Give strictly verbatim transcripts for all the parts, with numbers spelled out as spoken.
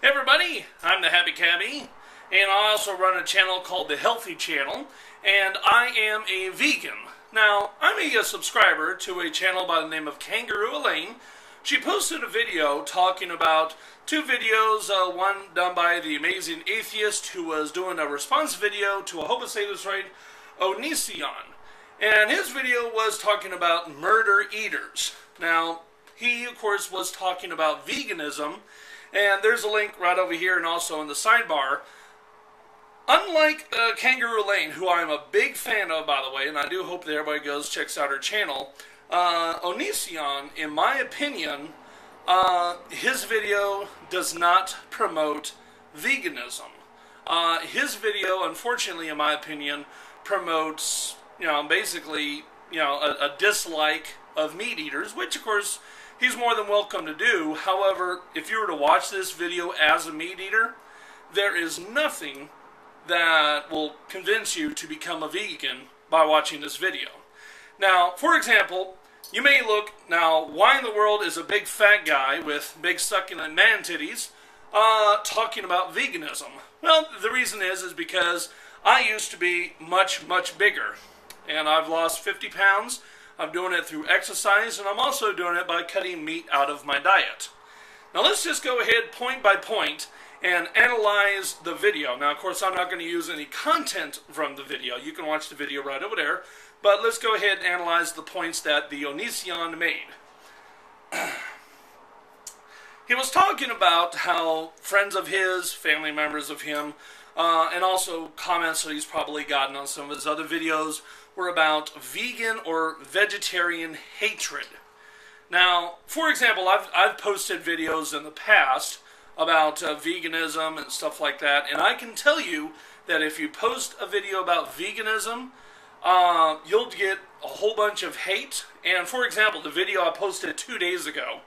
Hey everybody, I'm the Happy Cabbie, and I also run a channel called The Healthy Channel, and I am a vegan. Now, I'm a subscriber to a channel by the name of Kangaroo Elaine. She posted a video talking about two videos, uh, one done by the Amazing Atheist, who was doing a response video to a homosexual Onision, and his video was talking about murder eaters. Now, he, of course, was talking about veganism, and there's a link right over here and also in the sidebar. Unlike uh, Kangaroo Elaine, who I'm a big fan of, by the way, and I do hope that everybody goes checks out her channel, uh, Onision, in my opinion, uh, his video does not promote veganism. Uh, his video, unfortunately, in my opinion, promotes, you know, basically, you know, a, a dislike of meat eaters, which, of course, he's more than welcome to do. However, if you were to watch this video as a meat eater, there is nothing that will convince you to become a vegan by watching this video. Now, for example, you may look, now, why in the world is a big fat guy with big succulent man titties uh, talking about veganism? Well, the reason is, is because I used to be much, much bigger, and I've lost fifty pounds. I'm doing it through exercise, and I'm also doing it by cutting meat out of my diet. Now let's just go ahead point by point and analyze the video. Now, of course, I'm not going to use any content from the video. You can watch the video right over there, but let's go ahead and analyze the points that the Onision made. He was talking about how friends of his, family members of him, uh, and also comments that he's probably gotten on some of his other videos were about vegan or vegetarian hatred. Now, for example, I've, I've posted videos in the past about uh, veganism and stuff like that, and I can tell you that if you post a video about veganism, uh, you'll get a whole bunch of hate. And for example, the video I posted two days ago,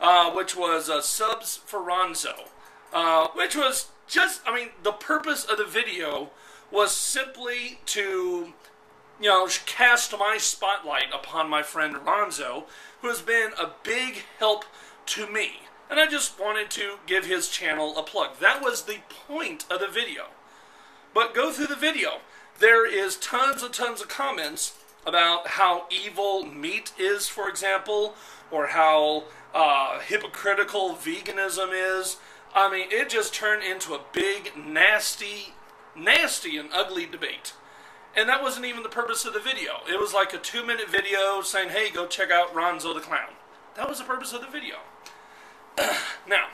uh, which was uh, subs for Ronzo, uh, which was just, I mean, the purpose of the video was simply to, you know, cast my spotlight upon my friend Ronzo, who has been a big help to me. And I just wanted to give his channel a plug. That was the point of the video. But go through the video. There is tons and tons of comments about how evil meat is, for example, or how uh, hypocritical veganism is. I mean, it just turned into a big, nasty, nasty and ugly debate. And that wasn't even the purpose of the video. It was like a two-minute video saying, hey, go check out Ronzo the Clown. That was the purpose of the video. Now,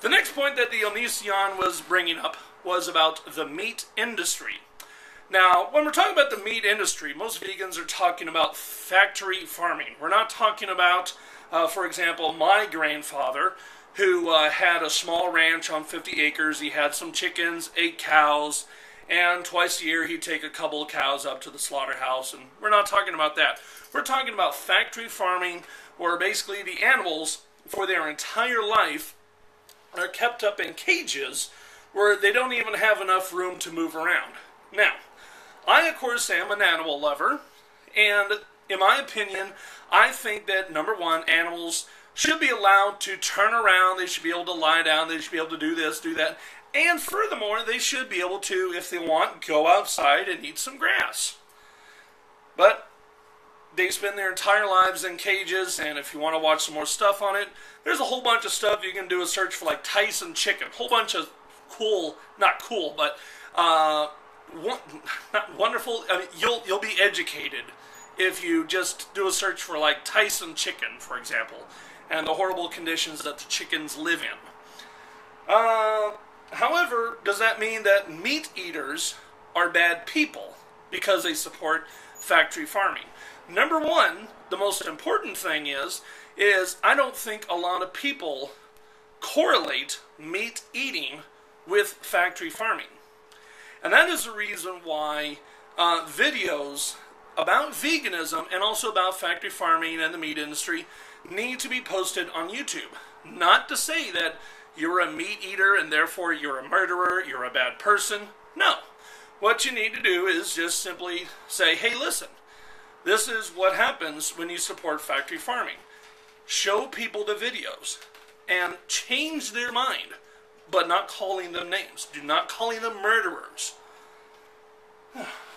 the next point that the Onision was bringing up was about the meat industry. Now, when we're talking about the meat industry, most vegans are talking about factory farming. We're not talking about, uh, for example, my grandfather, who uh, had a small ranch on fifty acres. He had some chickens, eight cows, and twice a year he'd take a couple of cows up to the slaughterhouse, and we're not talking about that. We're talking about factory farming, where basically the animals for their entire life are kept up in cages where they don't even have enough room to move around. Now, I of course am an animal lover, and in my opinion, I think that, number one, animals should be allowed to turn around, they should be able to lie down, they should be able to do this, do that. And furthermore, they should be able to, if they want, go outside and eat some grass. But they spend their entire lives in cages, and if you want to watch some more stuff on it, there's a whole bunch of stuff. You can do a search for, like, Tyson chicken. Whole bunch of cool, not cool, but uh, not wonderful. I mean, you'll you'll be educated if you just do a search for, like, Tyson chicken, for example, and the horrible conditions that the chickens live in. Uh... However, does that mean that meat eaters are bad people because they support factory farming? Number one, the most important thing is, is I don't think a lot of people correlate meat eating with factory farming. And that is the reason why uh, videos about veganism and also about factory farming and the meat industry need to be posted on YouTube. Not to say that you're a meat eater and therefore you're a murderer, you're a bad person. No. What you need to do is just simply say, hey, listen, this is what happens when you support factory farming. Show people the videos and change their mind. but not calling them names. Do not calling them murderers.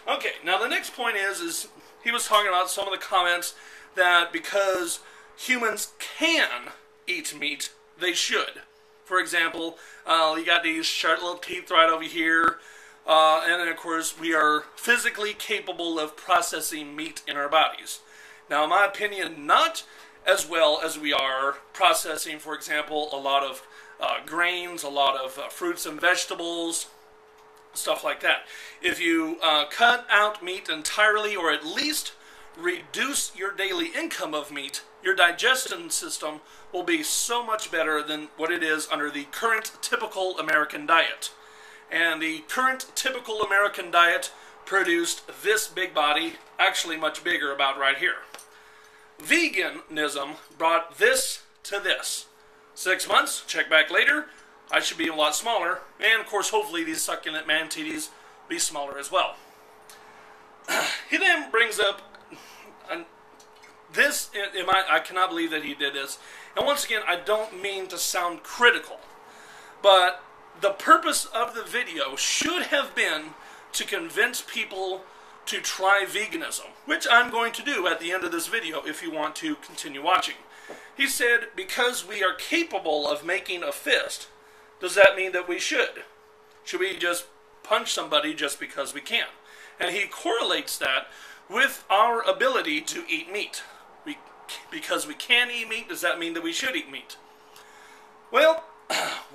Okay, now the next point is, is he was talking about some of the comments that because humans can eat meat, they should. For example, uh, you got these sharp little teeth right over here. Uh, and then, of course, we are physically capable of processing meat in our bodies. Now, in my opinion, not as well as we are processing, for example, a lot of uh, grains, a lot of uh, fruits and vegetables, stuff like that. If you uh, cut out meat entirely, or at least reduce your daily intake of meat, your digestion system will be so much better than what it is under the current typical American diet. And the current typical American diet produced this big body, actually much bigger, about right here. Veganism brought this to this. Six months, check back later, I should be a lot smaller, and of course hopefully these succulent man-titties be smaller as well. He then brings up an, this, in my, I cannot believe that he did this, and once again I don't mean to sound critical, but the purpose of the video should have been to convince people to try veganism, which I'm going to do at the end of this video if you want to continue watching. He said, because we are capable of making a fist, does that mean that we should? Should we just punch somebody just because we can? And he correlates that with our ability to eat meat. We, because we can eat meat, does that mean that we should eat meat? Well,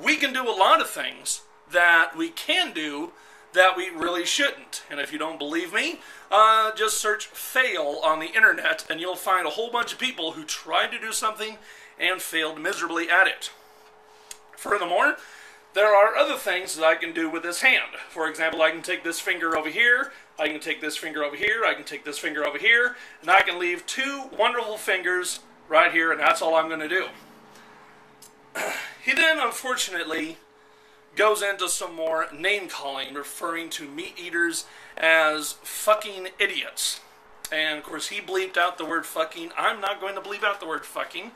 we can do a lot of things that we can do that we really shouldn't. And if you don't believe me, uh, just search fail on the internet and you'll find a whole bunch of people who tried to do something and failed miserably at it. Furthermore, there are other things that I can do with this hand. For example, I can take this finger over here, I can take this finger over here, I can take this finger over here, and I can leave two wonderful fingers right here, and that's all I'm going to do. He then, unfortunately, goes into some more name-calling, referring to meat-eaters as fucking idiots. And, of course, he bleeped out the word fucking. I'm not going to bleep out the word fucking,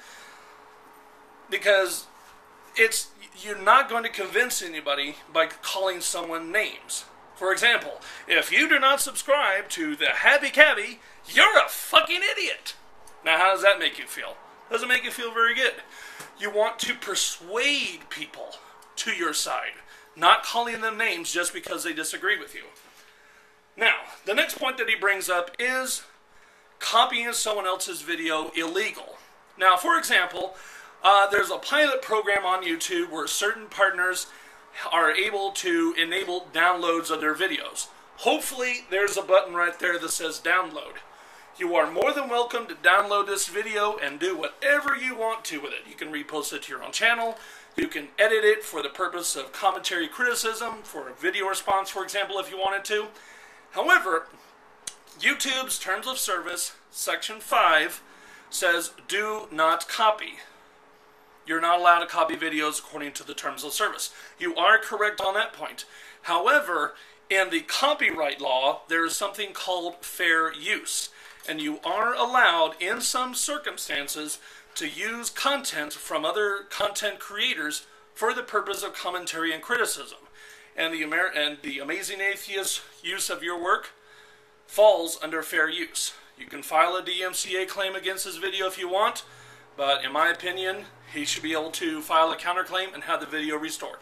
because it's, you're not going to convince anybody by calling someone names. For example, if you do not subscribe to the HappyCabbie, you're a fucking idiot. Now, how does that make you feel? Doesn't make you feel very good. You want to persuade people to your side, not calling them names just because they disagree with you. Now, the next point that he brings up is copying someone else's video illegal. Now, for example, uh, there's a pilot program on YouTube where certain partners are able to enable downloads of their videos. Hopefully, there's a button right there that says download. You are more than welcome to download this video and do whatever you want to with it. You can repost it to your own channel. You can edit it for the purpose of commentary, criticism, for a video response, for example, if you wanted to. However, YouTube's Terms of Service, Section five, says do not copy. You're not allowed to copy videos according to the Terms of Service. You are correct on that point. However, in the copyright law, there is something called fair use. And you are allowed, in some circumstances, to use content from other content creators for the purpose of commentary and criticism. And the, Amer and the Amazing Atheist use of your work falls under fair use. You can file a D M C A claim against this video if you want, but in my opinion, he should be able to file a counterclaim and have the video restored.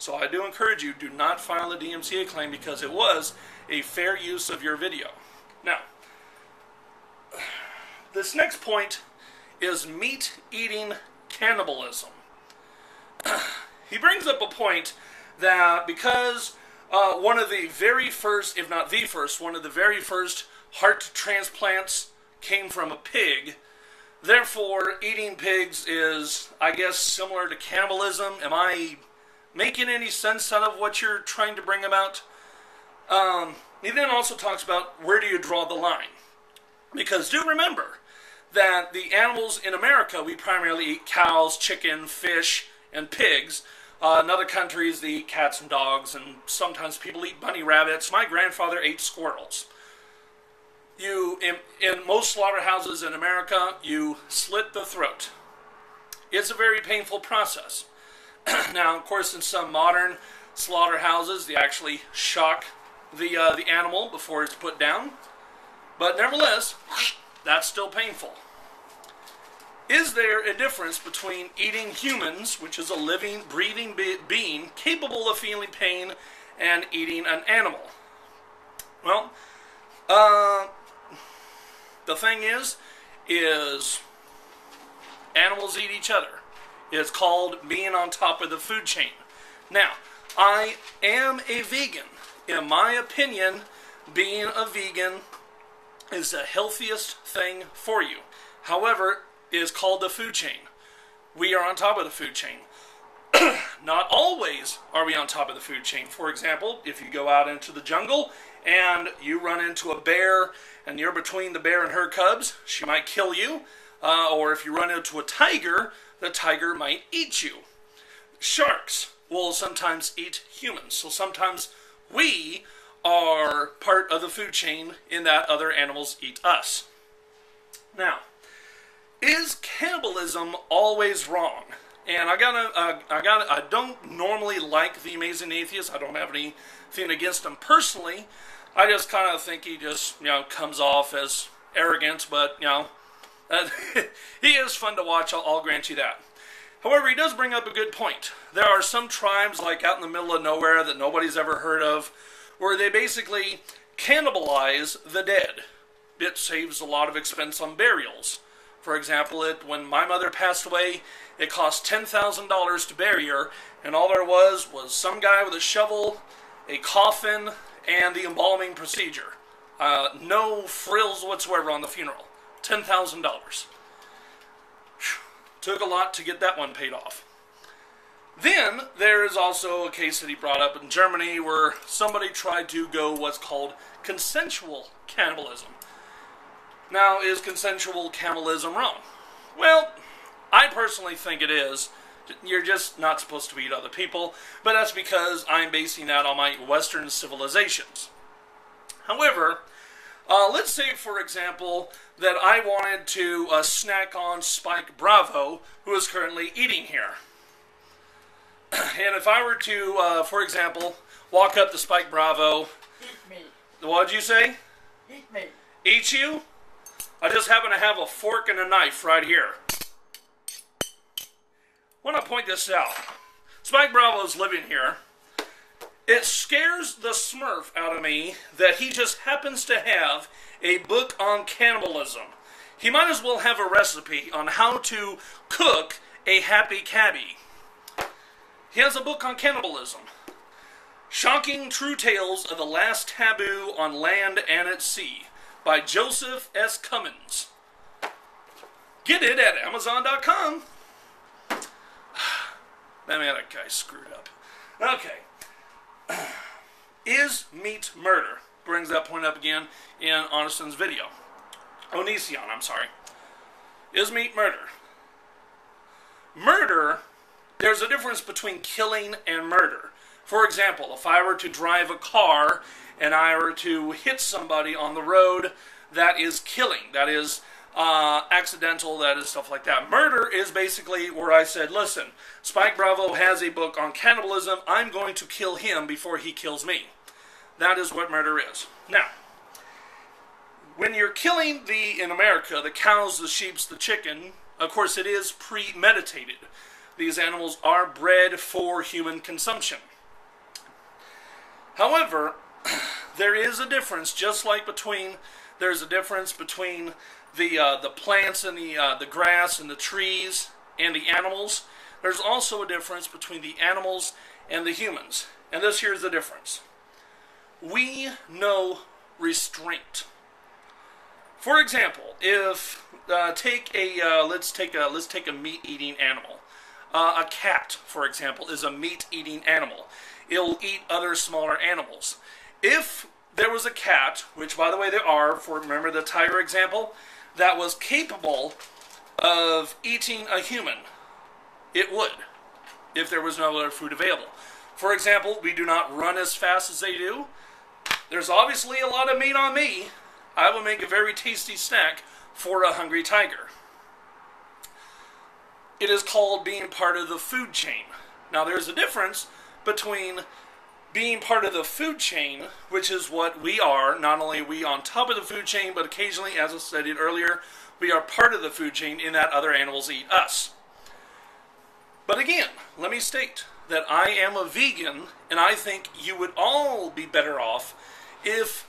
So I do encourage you, do not file a D M C A claim because it was a fair use of your video. Now, this next point is meat-eating cannibalism. He brings up a point that because uh, one of the very first, if not the first, one of the very first heart transplants came from a pig, therefore eating pigs is, I guess, similar to cannibalism. Am I making any sense out of what you're trying to bring about? Um, he then also talks about where do you draw the line? Because do remember that the animals in America, we primarily eat cows, chicken, fish, and pigs. Uh, in other countries, they eat cats and dogs, and sometimes people eat bunny rabbits. My grandfather ate squirrels. You, in, in most slaughterhouses in America, you slit the throat. It's a very painful process. Now, of course, in some modern slaughterhouses, they actually shock the, uh, the animal before it's put down. But nevertheless, that's still painful. Is there a difference between eating humans, which is a living, breathing be being capable of feeling pain, and eating an animal? Well, uh, the thing is, is animals eat each other. It's called being on top of the food chain. Now, I am a vegan. In my opinion, being a vegan is the healthiest thing for you. However, it is called the food chain. We are on top of the food chain. Not always are we on top of the food chain. For example, if you go out into the jungle and you run into a bear and you're between the bear and her cubs, she might kill you. Uh, or if you run into a tiger, the tiger might eat you. Sharks will sometimes eat humans. So sometimes we are part of the food chain in that other animals eat us. Now, is cannibalism always wrong? And I gotta, uh, I gotta, I don't normally like the Amazing Atheist. I don't have anything against him personally. I just kind of think he just, you know, comes off as arrogant, but, you know, uh, he is fun to watch, I'll, I'll grant you that. However, he does bring up a good point. There are some tribes, like out in the middle of nowhere that nobody's ever heard of, where they basically cannibalize the dead. It saves a lot of expense on burials. For example, it, when my mother passed away, it cost ten thousand dollars to bury her, and all there was was some guy with a shovel, a coffin, and the embalming procedure. Uh, no frills whatsoever on the funeral. ten thousand dollars. Took a lot to get that one paid off. Then, there is also a case that he brought up in Germany where somebody tried to go what's called consensual cannibalism. Now, is consensual cannibalism wrong? Well, I personally think it is. You're just not supposed to eat other people, but that's because I'm basing that on my Western civilizations. However, uh, let's say, for example, that I wanted to uh, snack on Spike Bravo, who is currently eating here. And if I were to, uh, for example, walk up to Spike Bravo... Eat me. What'd you say? Eat me. Eat you? I just happen to have a fork and a knife right here. I want to point this out. Spike Bravo's living here. It scares the Smurf out of me that he just happens to have a book on cannibalism. He might as well have a recipe on how to cook a HappyCabbie. He has a book on cannibalism. Shocking True Tales of the Last Taboo on Land and at Sea, by Joseph S. Cummins. Get it at Amazon dot com. That man, that guy screwed up. Okay. Is meat murder? Brings that point up again in Onison's video. Onision, I'm sorry. Is meat murder? Murder, there's a difference between killing and murder. For example, if I were to drive a car and I were to hit somebody on the road, that is killing. That is uh, accidental. That is stuff like that. Murder is basically where I said, listen, Spike Bravo has a book on cannibalism. I'm going to kill him before he kills me. That is what murder is. Now, when you're killing the, in America, the cows, the sheep, the chicken, of course it is premeditated. These animals are bred for human consumption. However, there is a difference, just like between there's a difference between the uh, the plants and the uh, the grass and the trees and the animals. There's also a difference between the animals and the humans, and this here's the difference. We know restraint. For example, if uh, take a uh, let's take a let's take a meat-eating animal. Uh, a cat, for example, is a meat-eating animal. It'll eat other smaller animals. If there was a cat, which by the way there are, for remember the tiger example, that was capable of eating a human, it would, if there was no other food available. For example, we do not run as fast as they do. There's obviously a lot of meat on me. I will make a very tasty snack for a hungry tiger. It is called being part of the food chain. Now, there's a difference between being part of the food chain, which is what we are. Not only are we on top of the food chain, but occasionally, as I stated earlier, we are part of the food chain in that other animals eat us. But again, let me state that I am a vegan, and I think you would all be better off if,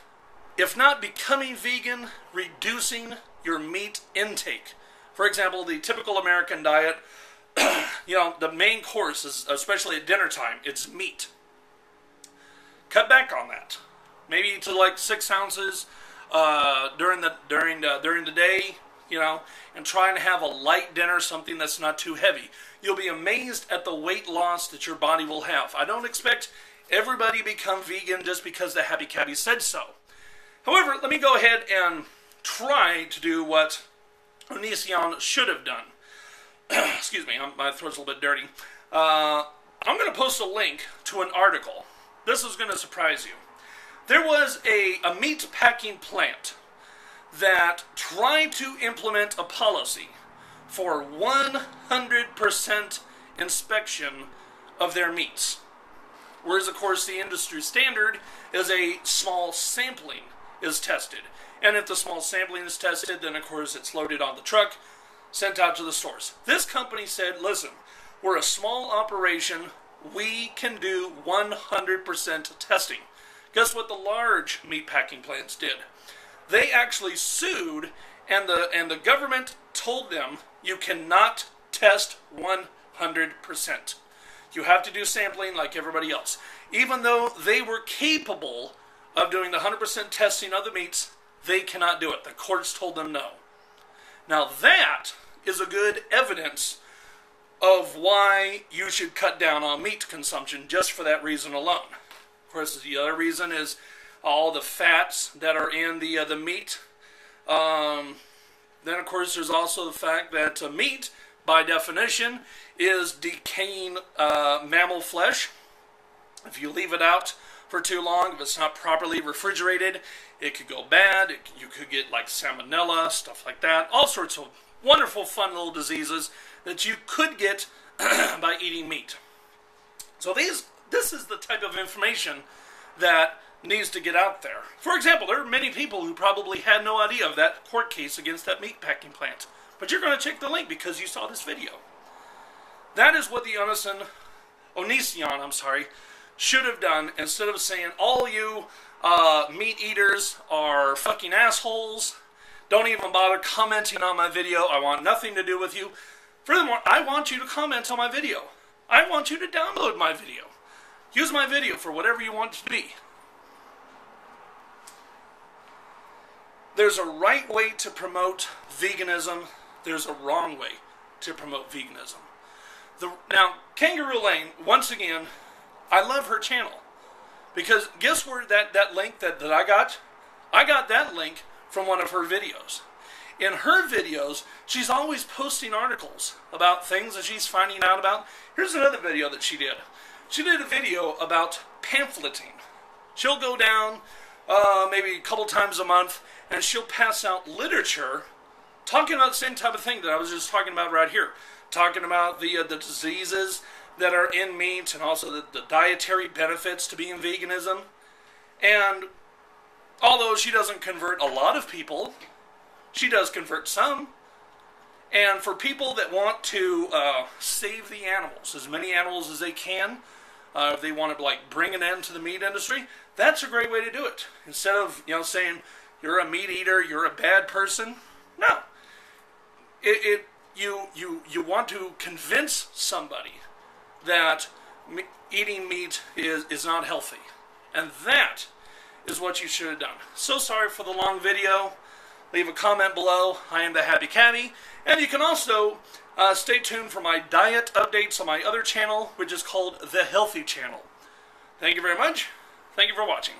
if not becoming vegan, reducing your meat intake. For example, the typical American diet, you know, the main course is, especially at dinner time, it's meat. Cut back on that, maybe to like six ounces uh, during the during the, during the day, you know, and try and have a light dinner, something that's not too heavy. You'll be amazed at the weight loss that your body will have. I don't expect everybody to become vegan just because the HappyCabbie said so. However, let me go ahead and try to do what Onision should have done. Excuse me, my throat's a little bit dirty. Uh, I'm going to post a link to an article. This is going to surprise you. There was a, a meat packing plant that tried to implement a policy for one hundred percent inspection of their meats. Whereas, of course, the industry standard is a small sampling is tested. And if the small sampling is tested, then, of course, it's loaded on the truck, sent out to the stores. This company said, listen, we're a small operation. We can do one hundred percent testing. Guess what the large meatpacking plants did? They actually sued, and the, and the government told them, you cannot test one hundred percent. You have to do sampling like everybody else. Even though they were capable of doing the one hundred percent testing of the meats, they cannot do it. The courts told them no. Now that is a good evidence of why you should cut down on meat consumption just for that reason alone. Of course, the other reason is all the fats that are in the, uh, the meat. Um, then, of course, there's also the fact that uh, meat, by definition, is decaying uh, mammal flesh. If you leave it out for too long, if it's not properly refrigerated, it could go bad. It, you could get like salmonella, stuff like that. All sorts of wonderful, fun little diseases that you could get by eating meat. So these, this is the type of information that needs to get out there. For example, there are many people who probably had no idea of that court case against that meat packing plant. But you're going to check the link because you saw this video. That is what the Onision, Onision, I'm sorry, should have done, instead of saying all you uh, meat eaters are fucking assholes, don't even bother commenting on my video, I want nothing to do with you. Furthermore, I want you to comment on my video. I want you to download my video. Use my video for whatever you want it to be. There's a right way to promote veganism. There's a wrong way to promote veganism. The, now, Kangaroo Elaine, once again, I love her channel, because guess where that, that link that, that I got? I got that link from one of her videos. In her videos, she's always posting articles about things that she's finding out about. Here's another video that she did. She did a video about pamphleting. She'll go down uh, maybe a couple times a month, and she'll pass out literature talking about the same type of thing that I was just talking about right here. Talking about the, uh, the diseases that are in meat, and also the, the dietary benefits to being veganism. And although she doesn't convert a lot of people, she does convert some. And for people that want to uh, save the animals, as many animals as they can, uh, if they want to like bring an end to the meat industry, that's a great way to do it. Instead of, you know, saying you're a meat eater, you're a bad person. No, it, it you you you want to convince somebody that me eating meat is, is not healthy. And that is what you should have done. So sorry for the long video. Leave a comment below. I am the HappyCabbie. And you can also uh, stay tuned for my diet updates on my other channel, which is called The Healthy Channel. Thank you very much. Thank you for watching.